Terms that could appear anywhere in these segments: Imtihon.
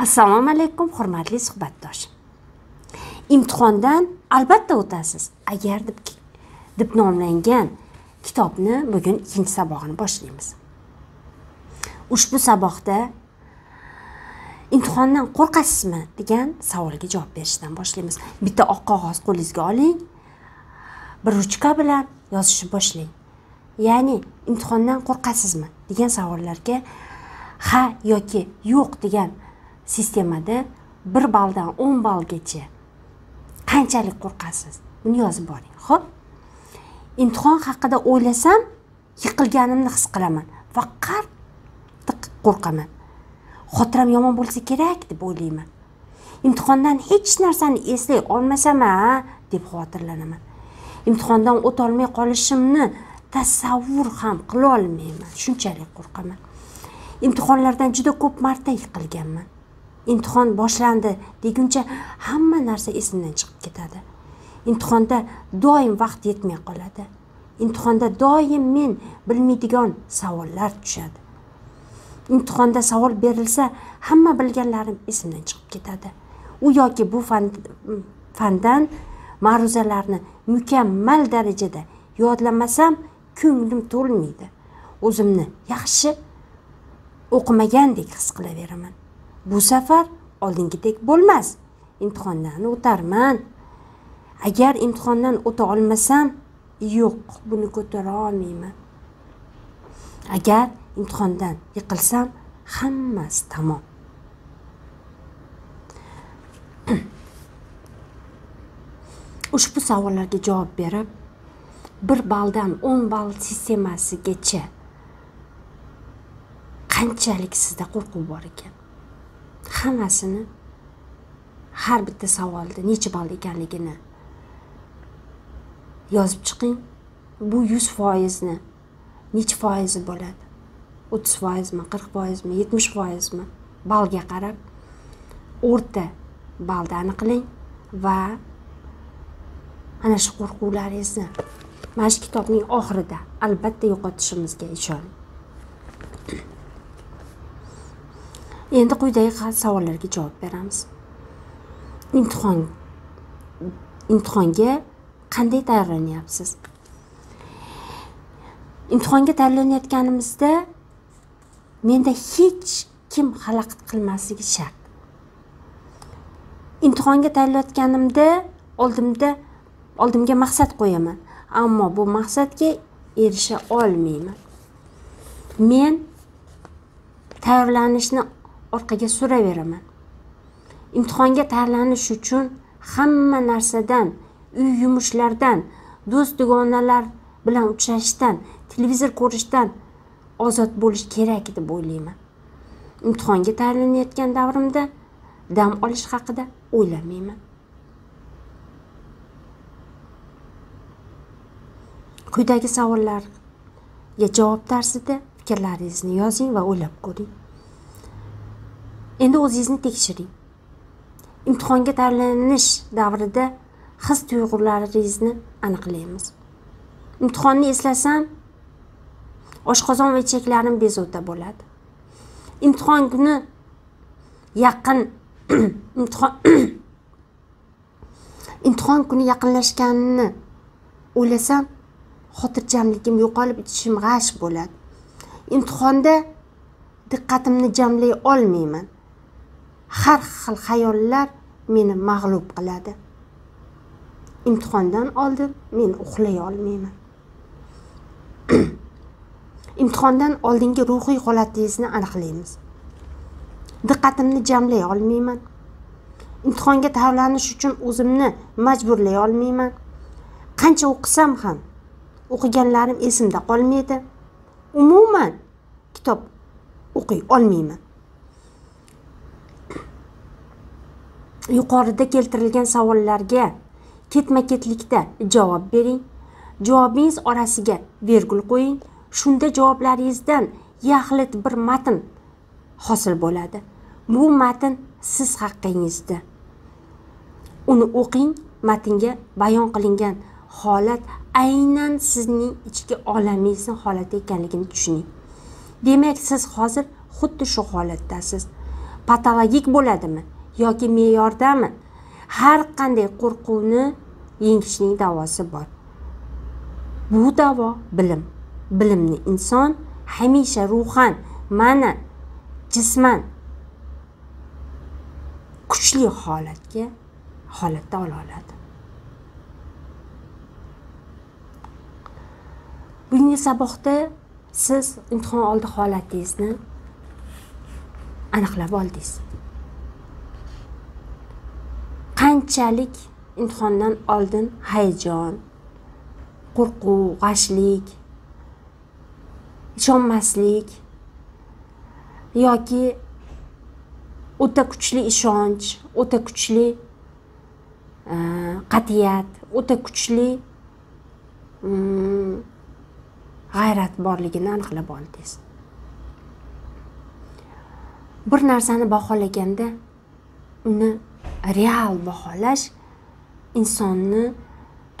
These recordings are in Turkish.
Assalomu alaykum hurmatli suhbatdosh. Imtihondan albatta o'tasiz. Agar deb nomlangan kitobni bugun ikkinchi sabog'ini boshlaymiz. Ushbu saboqda imtihondan qo'rqasizmi degan savolga javob berishdan boshlaymiz. Bitta oq qog'oz qo'lingizga oling. Bir ruchka bilan yozishni boshlang. Ya'ni imtihondan qo'rqasizmi degan savollarga ha yoki yo'q degan sistemada 1 baldan 10 balgacha qanchalik qo'rqasiz buni yozib boring. Xo'p. Imtihon haqida o'ylasam, yiqilganimni his qilaman va qattiq qo'rqaman. Xotiram yomon bo'lsa kerak deb o'ylayman. Imtihondan hech narsani eslay olmasam-a deb xavotirlanaman. Imtihondan o'ta olmay qolishimni tasavvur ham qila olmayman. Shunchalik qo'rqaman. Imtihonlardan juda ko'p marta yiqilganman. Imtihon boshlandi deguncha hamma narsa esimdan chiqib ketadi. Imtihonda doim vaqt yetmay qoladi. Imtihonda doim men bilmaydigan savollar tushadi. Imtihonda savol berilsa, hamma bilganlarim esimdan chiqib ketadi. U yoki bu fandan ma'ruzalarni mukammal darajada yodlamasam, ko'nglim to'lmaydi. O'zimni yaxshi o'qimagandek his qilaveraman. Bu safar oldingidek bo'lmas. Imtihondan o'tarman. Agar imtihondan o'ta olmasam, yo'q, buni ko'tara olmayman. Agar imtihondan yiqilsam, hammasi tamom. Ushbu savollarga javob berib, 1 baldan 10 ball sistemasigacha qanchalik sizda qo'rquv bor ekan? Hammasini har bitta savolda necha ball ekanligini yozib chiqing. Bu 100% ni necha foizi bo'ladi? 30% mi, 40% mi, 70% mi? Ballga qarab o'rta ballni aniqlang va ana shu qo'rquvlaringizni mana shu kitobning oxirida albatta yo'qotishimizga ishoning. Endi quyidagi savollarga javob beramiz. Imtihonga qanday tayyorlanyapsiz? Imtihonga tayyorlanayotganimizda menda hech kim xalaqit qilmasligi shart. Imtihonga tayyorlanayotganimda oldimga maqsad qo'yaman, ammo bu maqsadga erisha olmayman. Men tayyorlanishni orqaga suraveraman. Imtihonga tayyorlanish uchun hamma narsadan, uy yumushlardan, do'st-dugonalar bilan uchrashishdan, televizor ko'rishdan ozod bo'lish kerak deb o'ylayman. Imtihonga tayyorlanayotgan davrimda dam olish haqida o'ylamayman. Quyidagi savollarga javob tarzida fikrlaringizni yozing va o'ylab ko'ring. Endi o'zingizni tekshiring. Imtihonga tayyorlanish davrida his tuyg'ularingizni aniqlaymiz. Imtihonni eslasam, oshqozon va ichaklarim bezovta bo'ladi. Imtihon kuni yaqin imtihon kuni yaqinlashganini o'ylasam, xotirjamligim yo'qolib, ichim g'ash bo'ladi. Imtihonda diqqatimni jamlay olmayman. Har xil xayollar meni mag'lub qiladi. Imtihondan oldin men uxlay olmayman. Imtihondan oldingi ruhiy holatingizni aniqlaymiz. Diqqatimni jamlay olmayman. Imtihonga tayyorlanish uchun o'zimni majburlay olmayman. Qancha o'qisam ham o'qiganlarim esimda qolmaydi. Umuman kitob o'qiy olmayman. Yuqorida keltirilgan savollarga ketma-ketlikda javob bering. Javobingiz orasiga vergul qo'ying. Shunda javoblaringizdan yaxlit bir matn hosil bo'ladi. Bu matn siz haqqingizda. Uni o'qing, matnga bayon qilingan holat aynan sizning ichki olamingizni holati ekanligini tushuning. Demak, siz hozir xuddi shu holatdasiz. patologik bo'ladimi yoki me'yordami? Har qanday qo'rquvni yengishning davosi bor. Bu davo bilim. Bilimni inson hamisha ruhan, ma'nan, jisman kuchli holatda ola oladi. Bugungi saboqda siz imtihon oldi holatingizni aniqlab oldingiz. Qanchalik imtihondan oldin hayajon, qo'rquv, g'ashlik, ishonmaslik yoki o'ta kuchli ishonch, o'ta kuchli qat'iyat, o'ta kuchli g'ayrat borligini aniqlab oldingiz. Bir narsani baholaganda uni real baholash insonni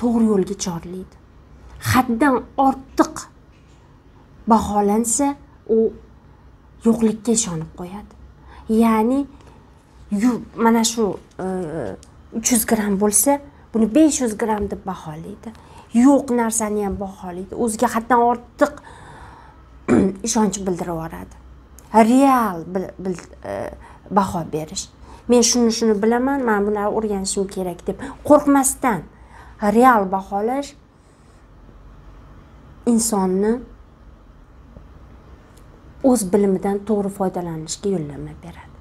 to'g'ri yo'lga chorlaydi. Haddan ortiq baholansa u yo'qlikka ishonib qo'yadi. Ya'ni mana shu 300 gram bo'lsa, buni 500 gram deb baholaydi. Yo'q narsani ham baholaydi. O'ziga haddan ortiq ishonch bildirib yuboradi. Real baho berish. Men shuni bilaman, men bunlarni o'rganishim kerak deb qo'rqmasdan real baholash insonni o'z bilimidan to'g'ri foydalanishga yo'llanma beradi.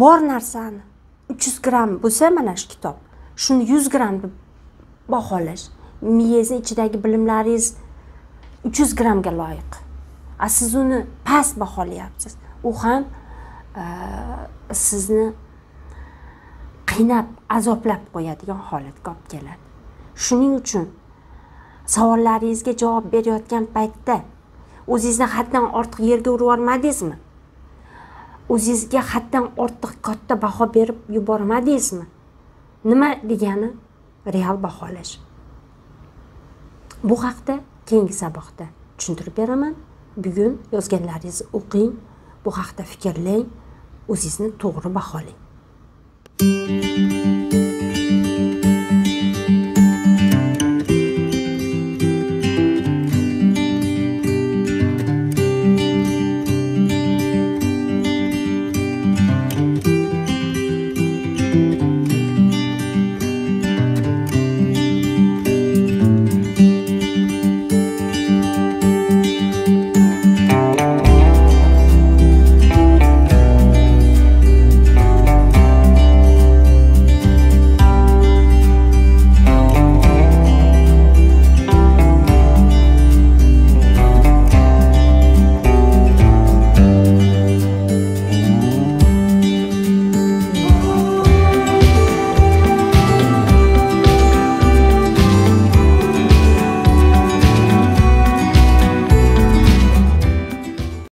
Bor narsani 300 gram bo'lsa, mana shu kitob shuni 100 gram deb baholash. Miyangiz ichidagi bilimlaringiz 300 gramga loyiq. Siz uni past baholayapsiz. U ham sizni qiynab, azoblab qo'yadigan holatga olib keladi. Shuning uchun savollaringizga javob berayotgan paytda o'zingizni haddan ortiq yerga urib yubormadingizmi? O'zingizga haddan ortiq katta baho berib yubormadingizmi? Nima degani? Real baholash. Bu haqda keyingi saboqda tushuntirib beraman. Bugun yozganlaringizni o'qing, bu haqda fikrlang, o'zingizni to'g'ri baholang.